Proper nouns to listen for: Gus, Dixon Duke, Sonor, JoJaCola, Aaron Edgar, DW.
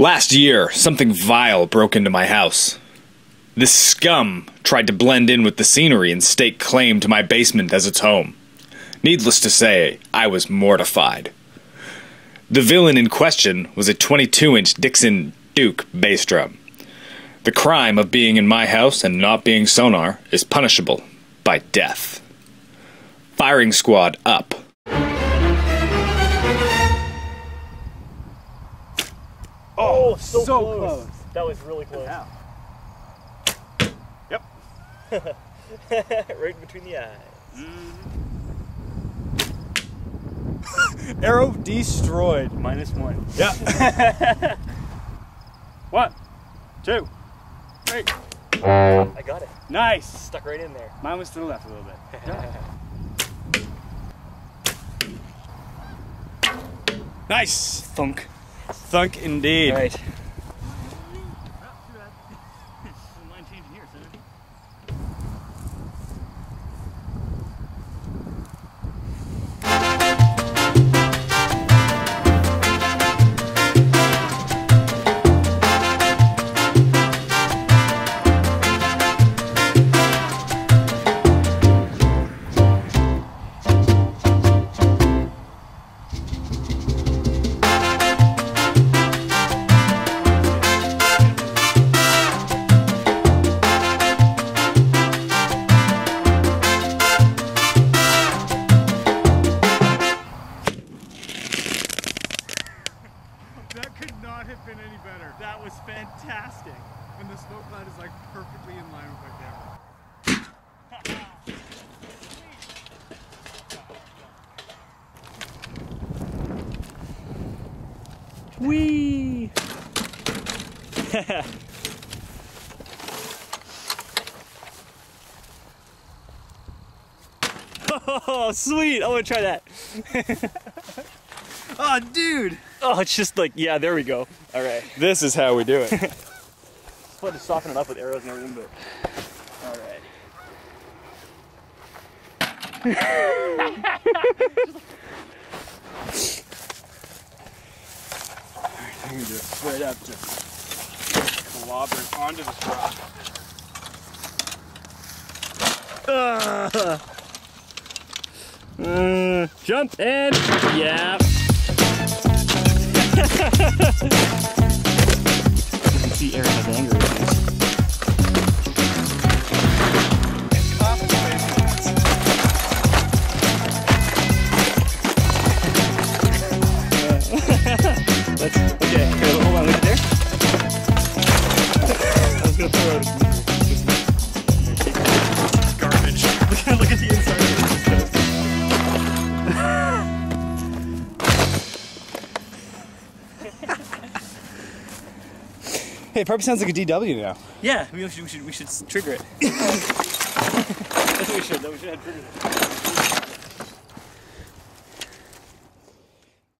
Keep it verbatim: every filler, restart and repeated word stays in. Last year, something vile broke into my house. This scum tried to blend in with the scenery and stake claim to my basement as its home. Needless to say, I was mortified. The villain in question was a twenty-two inch Dixon Duke bass drum. The crime of being in my house and not being Sonor is punishable by death. Firing squad up. Oh, so, so close. close. That was really close. Yep. Right in between the eyes. Mm. Arrow destroyed. Minus one. Yeah. One, two, three. I got it. Nice. Stuck right in there. Mine was to the left a little bit. Yeah. Nice. Thunk. Thunk indeed. Right. And the smoke cloud is like perfectly in line with my camera. Whee! Oh, sweet! I want to try that. Oh, dude! Oh, it's just like, yeah, there we go. All right. This is how we do it. Just wanted to soften it up with arrows and everything, but... All right. All right, I'm going to do it straight up, just clobbered onto this rock. Uh, uh, jump in! Yeah. You can see Aaron has anger issues. Let's, okay, here, hold on, look at there. I was gonna throw it. Garbage. Look at the inside. Hey, it probably sounds like a D W now. Yeah, we should, we should, we should trigger it. That's what we should, we should have triggered it.